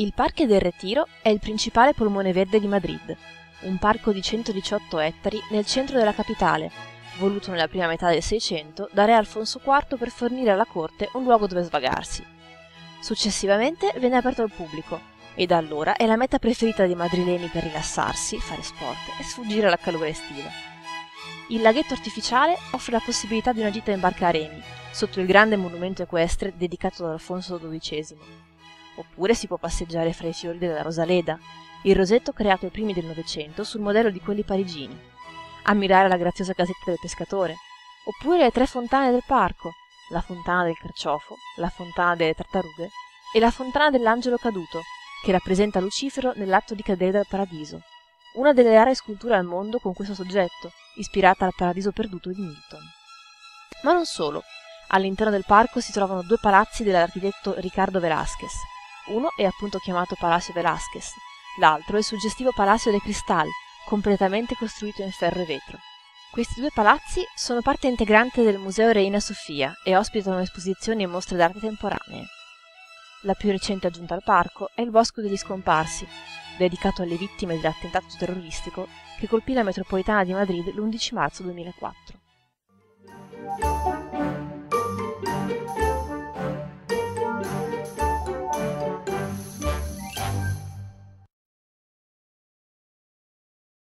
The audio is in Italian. Il Parque del Retiro è il principale polmone verde di Madrid, un parco di 118 ettari nel centro della capitale, voluto nella prima metà del Seicento da re Alfonso IV per fornire alla corte un luogo dove svagarsi. Successivamente venne aperto al pubblico e da allora è la meta preferita dei madrileni per rilassarsi, fare sport e sfuggire alla calore estiva. Il laghetto artificiale offre la possibilità di una gita in barca a remi, sotto il grande monumento equestre dedicato ad Alfonso XII. Oppure si può passeggiare fra i fiori della Rosaleda, il rosetto creato ai primi del Novecento sul modello di quelli parigini, ammirare la graziosa casetta del pescatore, oppure le tre fontane del parco, la fontana del carciofo, la fontana delle tartarughe e la fontana dell'angelo caduto, che rappresenta Lucifero nell'atto di cadere dal paradiso, una delle rare sculture al mondo con questo soggetto, ispirata al paradiso perduto di Milton. Ma non solo, all'interno del parco si trovano due palazzi dell'architetto Riccardo Velázquez. Uno è appunto chiamato Palacio Velázquez, l'altro è il suggestivo Palacio de Cristal, completamente costruito in ferro e vetro. Questi due palazzi sono parte integrante del Museo Reina Sofia e ospitano esposizioni e mostre d'arte temporanee. La più recente aggiunta al parco è il Bosco degli Scomparsi, dedicato alle vittime dell'attentato terroristico che colpì la metropolitana di Madrid l'11 marzo 2004.